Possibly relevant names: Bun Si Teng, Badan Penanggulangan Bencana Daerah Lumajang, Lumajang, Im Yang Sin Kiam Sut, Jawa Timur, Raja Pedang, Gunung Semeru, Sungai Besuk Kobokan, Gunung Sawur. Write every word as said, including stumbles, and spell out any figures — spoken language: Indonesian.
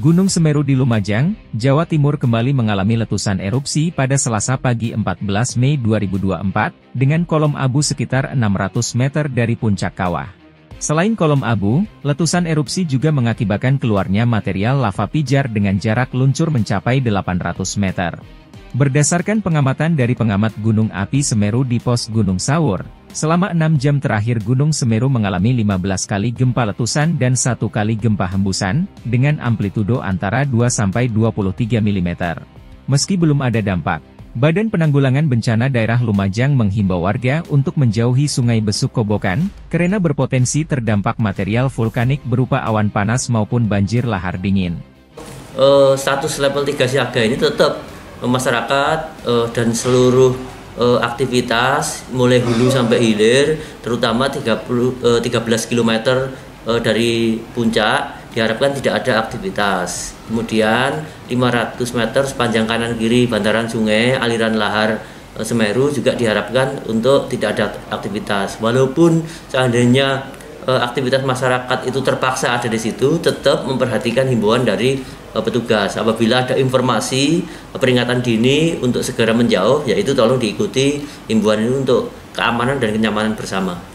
Gunung Semeru di Lumajang, Jawa Timur kembali mengalami letusan erupsi pada Selasa pagi empat belas Mei dua ribu dua puluh empat, dengan kolom abu sekitar enam ratus meter dari puncak kawah. Selain kolom abu, letusan erupsi juga mengakibatkan keluarnya material lava pijar dengan jarak luncur mencapai delapan ratus meter. Berdasarkan pengamatan dari pengamat Gunung Api Semeru di pos Gunung Sawur, selama enam jam terakhir Gunung Semeru mengalami lima belas kali gempa letusan dan satu kali gempa hembusan, dengan amplitudo antara dua sampai dua puluh tiga milimeter. Meski belum ada dampak, Badan Penanggulangan Bencana Daerah Lumajang menghimbau warga untuk menjauhi Sungai Besuk Kobokan, karena berpotensi terdampak material vulkanik berupa awan panas maupun banjir lahar dingin. Uh, status level tiga siaga ini tetap masyarakat uh, dan seluruh uh, aktivitas mulai hulu sampai hilir, terutama tiga belas kilometer uh, dari puncak diharapkan tidak ada aktivitas. Kemudian lima ratus meter sepanjang kanan kiri bantaran sungai aliran lahar uh, Semeru juga diharapkan untuk tidak ada aktivitas. Walaupun seandainya uh, aktivitas masyarakat itu terpaksa ada di situ, tetap memperhatikan himbauan dari petugas. Apabila ada informasi peringatan dini untuk segera menjauh, yaitu tolong diikuti himbauan ini untuk keamanan dan kenyamanan bersama.